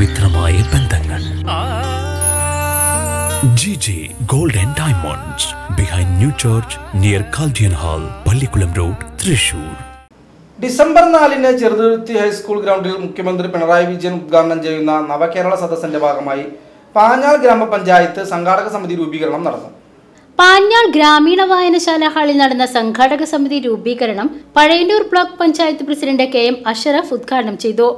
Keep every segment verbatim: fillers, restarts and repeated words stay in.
പവിത്രമായ ബന്ധങ്ങൾ. G G Gold and Diamonds behind New Church near Calgian Hall, Polliculum Road, Thrissur. December നാലിന് Cheruthuruthy high school ഗ്രൗണ്ടിൽ മുഖ്യമന്ത്രി പിണറായി വിജയൻ ഉദ്ഘാടനം ചെയ്യുന്ന നവകേരള സദസ്സിന്റെ ഭാഗമായി പാഞ്ഞാൽ ഗ്രാമപഞ്ചായത്ത് സംഘാടക സമിതി രൂപീകരണം നടന്നു. പാഞ്ഞാൽ ഗ്രാമീണ വായനശാല ഹാളിൽ നടന്ന സംഘാടക സമിതി രൂപീകരണം Pazhayannur block panchayat president K M Ashraf ഉദ്ഘാടനം ചെയ്തു.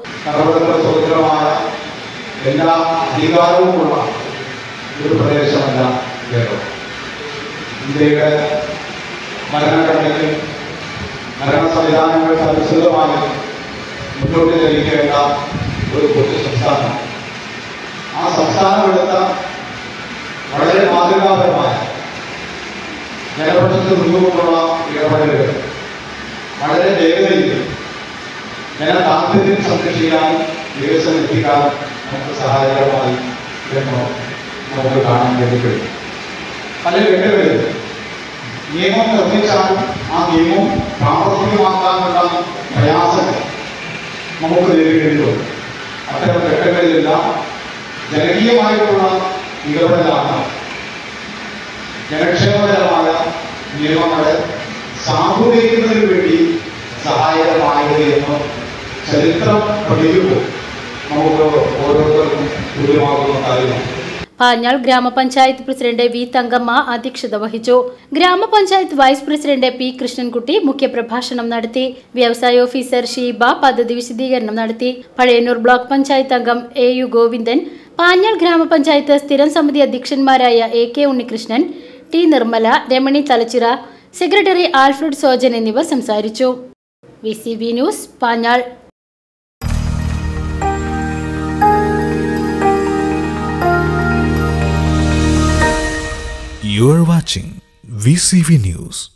ആ സംസ്ഥാനമെടുത്ത വളരെ മാതൃകാപരമായ ജനപക്ഷത്തിന് മുൻകൊണ്ടുള്ള ഇടപെടലുകൾ വളരെ വേഗതയിൽ ജനതാല്പര്യം സംരക്ഷിക്കാൻ വികസനം എത്തിക്കാൻ നമുക്ക് സഹായകരമായി എന്ന് നമുക്ക് കാണാൻ കഴിയും. പല രംഗങ്ങളിൽ നിയമം നിർമ്മിച്ചാൽ ആ നിയമം പ്രാവർത്തികമാക്കാനുള്ള പ്രയാസം നമുക്ക് നേരിടേണ്ടിയുണ്ട്. അത്തരം ഘട്ടങ്ങളിലെല്ലാം ജനകീയമായിട്ടുള്ള ഇടപെടലാണ് ജനക്ഷേമകരമായ നിയമങ്ങളെ സാധൂകരിക്കുന്നതിന് വേണ്ടി സഹായകരമായത് എന്ന് ചരിത്രം പഠിക്കുമ്പോൾ നമുക്ക് ഓരോരുത്തർക്കും ദൂരമാകുന്ന കാര്യമാണ്. പാഞ്ഞാൾ ഗ്രാമപഞ്ചായത്ത് പ്രസിഡന്റ് വി തങ്കമ്മ അധ്യക്ഷത വഹിച്ചു. ഗ്രാമപഞ്ചായത്ത് വൈസ് പ്രസിഡന്റ് പി കൃഷ്ണൻകുട്ടി മുഖ്യപ്രഭാഷണം നടത്തി. വ്യവസായ ഓഫീസർ ഷീബ പദ്ധതി വിശദീകരണം നടത്തി. പഴയന്നൂർ ബ്ലോക്ക് പഞ്ചായത്ത് അംഗം എ യു ഗോവിന്ദൻ, പാഞ്ഞാൾ ഗ്രാമപഞ്ചായത്ത് സ്ഥിരം സമിതി അധ്യക്ഷന്മാരായ A K Unnikrishnan, T Nirmala, Ramani Thalachira, secretary Alfred Sojan എന്നിവർ സംസാരിച്ചു. V C V news, Panjal. You are watching V C V News.